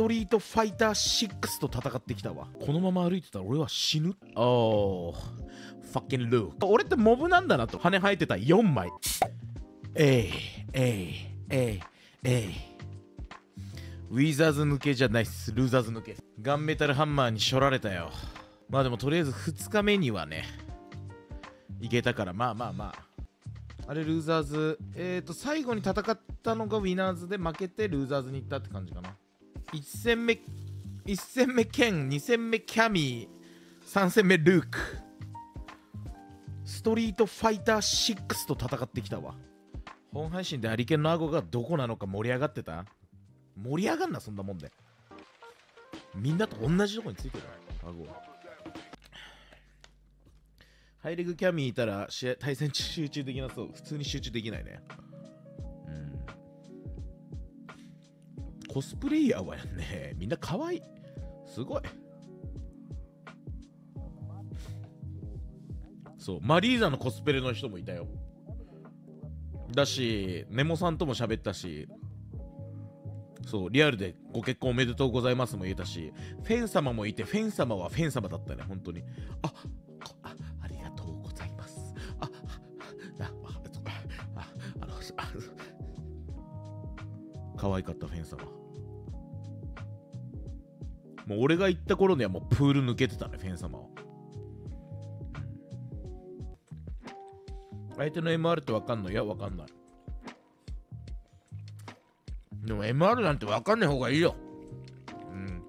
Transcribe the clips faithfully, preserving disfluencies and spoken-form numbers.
トリートファイターシックスと戦ってきたわ。このまま歩いてたら俺は死ぬ。おー、ファッキンルー。俺ってモブなんだなと。羽生えてたよんまい。えいえいえいえい。ウィザーズ抜けじゃないっす。ルーザーズ抜け。ガンメタルハンマーにしょられたよ。まあでもとりあえずふつかめにはね、いけたからまあまあまあ。あれルーザーズ、えーと最後に戦ったのがウィナーズで負けてルーザーズに行ったって感じかな。いちせんめ、いっせんめケン、にせんめキャミー、さんせんめルーク。ストリートファイターシックスと戦ってきたわ。本配信でハリケーンの顎がどこなのか盛り上がってた？盛り上がんな、そんなもんで。みんなと同じとこについてるから、顎は。ハイレグキャミーいたら試合対戦中集中できなそう。普通に集中できないね。うん。コスプレイヤーはやね、みんな可愛い。すごい。そう、マリーザのコスプレの人もいたよ。だし、ネモさんとも喋ったし、そう、リアルでご結婚おめでとうございますも言えたし、フェン様もいて、フェン様はフェン様だったね、本当に。あっ可愛かったフェンサーは。もう俺が行った頃にはもうプール抜けてたね、フェンサーは。相手の エムアール って分かんない？いや、分かんない。でも エムアール なんて分かんない方がいいよ。うん。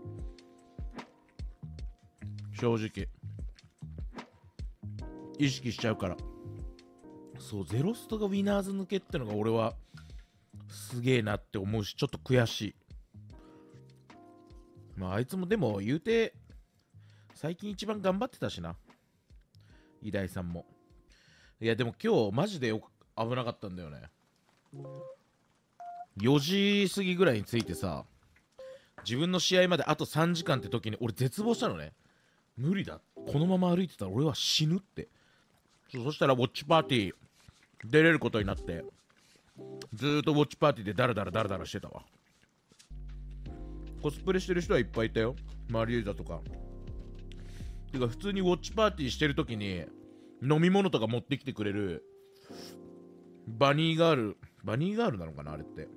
正直。意識しちゃうから。そう、ゼロストがウィナーズ抜けってのが俺は。すげえなって思うし、ちょっと悔しい。まああいつもでも言うて最近一番頑張ってたしな、偉大さんも。いやでも今日マジでよ危なかったんだよね。よじ過ぎぐらいに着いてさ、自分の試合まであとさんじかんって時に俺絶望したのね。無理だ、このまま歩いてたら俺は死ぬって。 そ, そしたらウォッチパーティー出れることになって、ずーっとウォッチパーティーでダラダラダラダラしてたわ。コスプレしてる人はいっぱいいたよ。マリーザとか。てか普通にウォッチパーティーしてるときに飲み物とか持ってきてくれるバニーガール、バニーガールなのかなあれって。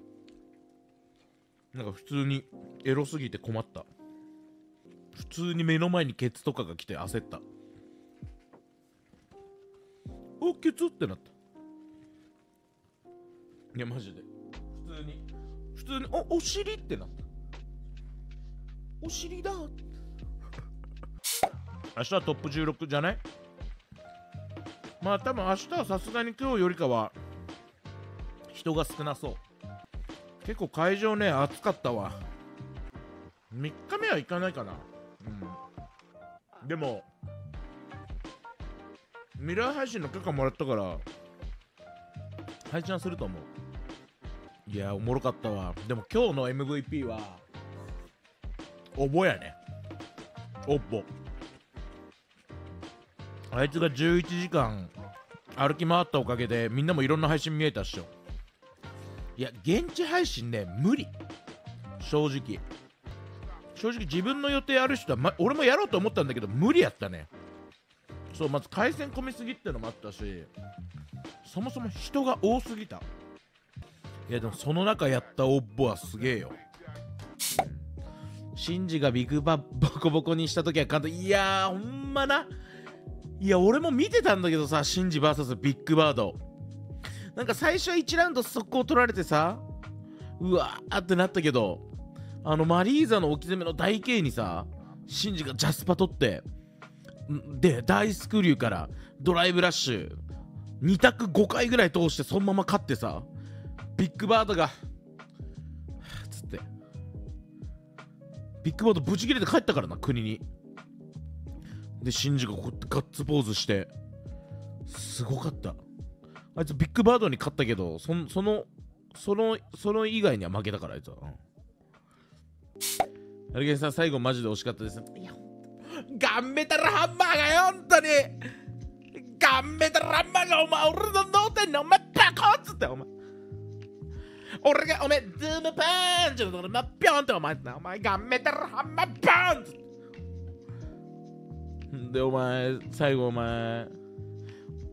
なんか普通にエロすぎて困った。普通に目の前にケツとかが来て焦った。お、ケツってなった。いやマジで普通に普通におお尻ってなった。お尻だ。明日はトップじゅうろくじゃない？まあ多分明日はさすがに今日よりかは人が少なそう。結構会場ね暑かったわ。みっかめは行かないかな。うん。でもミラー配信の許可もらったから配信すると思う。いやーおもろかったわ。でも今日の エムブイピー はおぼやね。おぼあいつがじゅういちじかん歩き回ったおかげでみんなもいろんな配信見えたっしょ。いや現地配信ね無理、正直正直自分の予定ある人は、ま、俺もやろうと思ったんだけど無理やったね。そう、まず回線込みすぎってのもあったし、そもそも人が多すぎた。いやでもその中やったオッボはすげえよ。シンジがビッグバボコボコにした時は簡単。いやーほんまな。いや俺も見てたんだけどさ、シンジ ブイエス ビッグバード。なんか最初はいちラウンド速攻取られてさ、うわーってなったけど、あのマリーザの置き攻めの台形にさ、シンジがジャスパ取って、で大スクリューからドライブラッシュに択ごかいぐらい通してそのまま勝ってさ、ビッグバードがつってビッグバードブチ切れて帰ったからな、国に。でシンジがこうやってガッツポーズしてすごかった。あいつビッグバードに勝ったけど、そのそのそのその以外には負けたから、あいつは。ハリケーンさん最後マジで惜しかったです。いやガンメタルハンマーがよ本当にガンメタルハンマーがお前俺の脳天にお前パコッつってお前俺がおめえズームパンチのところなピョンってお前なお前がメタルハンマーパンチでお前最後お前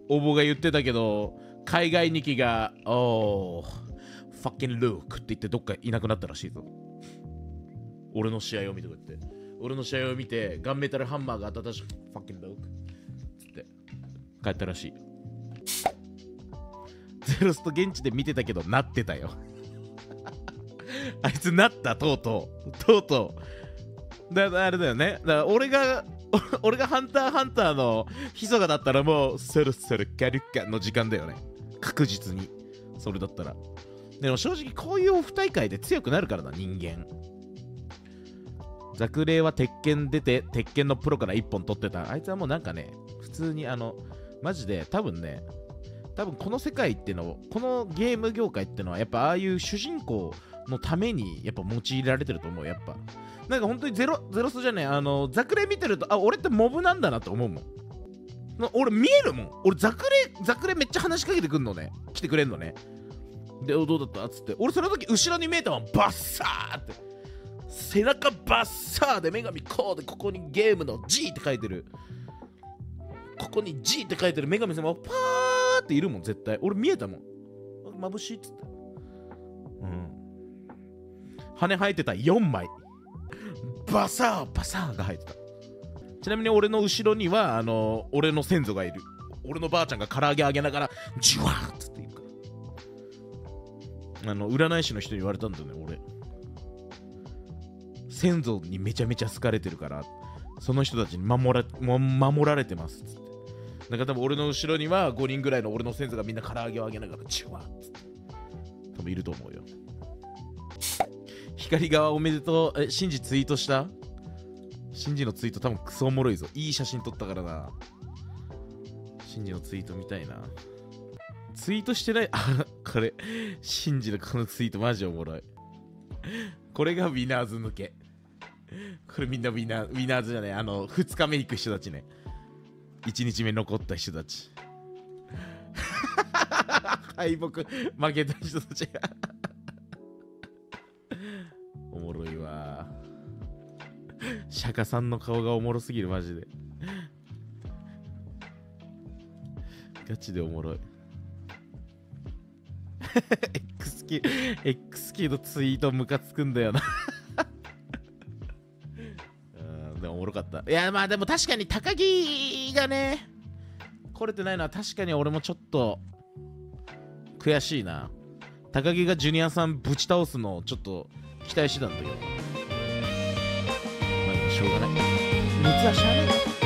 おぼが言ってたけど海外ニキがおーファッキンルークって言ってどっかいなくなったらしいぞ。俺の試合を見てくれて俺の試合を見てガンメタルハンマーが新しくファッキンルークつって帰ったらしい。ゼロスと現地で見てたけどなってたよあいつなったとうとうとうとうだからあれだよね。だから俺が俺がハンターハンターのヒソガだったらもうそろそろキャリッカの時間だよね確実に。それだったらでも正直こういうオフ大会で強くなるからな人間。ザクレイは鉄拳出て鉄拳のプロからいっぽん取ってた。あいつはもうなんかね普通にあのマジで多分ね多分この世界ってのこのゲーム業界ってのはやっぱああいう主人公のためにやっぱ用いられてると思う。やっぱなんか本当にゼロゼロスじゃねえあのザクレイ見てるとあ俺ってモブなんだなと思うもん。俺見えるもん俺ザクレイザクレイめっちゃ話しかけてくんのね来てくれんのねでどうだったっつって俺その時後ろに見えたもんバッサーって背中バッサーで女神こうでここにゲームの ジー って書いてるここに ジー って書いてる女神様パーっているもん絶対俺見えたもん眩しいっつった、うん、羽生えてたよんまいバサーバサーが生えてた。ちなみに俺の後ろにはあのー、俺の先祖がいる。俺のばあちゃんが唐揚げあげながらジュワーっつって言うからあの占い師の人に言われたんだよね俺先祖にめちゃめちゃ好かれてるからその人たちに守ら、守られてますっつってなんか多分俺の後ろにはごにんぐらいの俺の先生がみんな唐揚げをあげながらチュワッつ多分いると思うよ。光側おめでとう。え、シンジツイートした？シンジのツイート多分クソおもろいぞ。いい写真撮ったからな。シンジのツイート見たいな。ツイートしてないあ、これ。シンジのこのツイートマジおもろい。これがウィナーズ向け。これみんなウィナー、ウィナーズじゃない。あの、ふつかめ行く人たちね。いちにちめ残った人たち敗北負けた人たちがおもろいわ。釈迦さんの顔がおもろすぎるマジでガチでおもろいX キー X キーのツイートムカつくんだよなおもろかった。いやまあでも確かに高木がね来れてないのは確かに俺もちょっと悔しいな。高木がジュニアさんぶち倒すのをちょっと期待してたんだけどまあしょうがない。三橋はね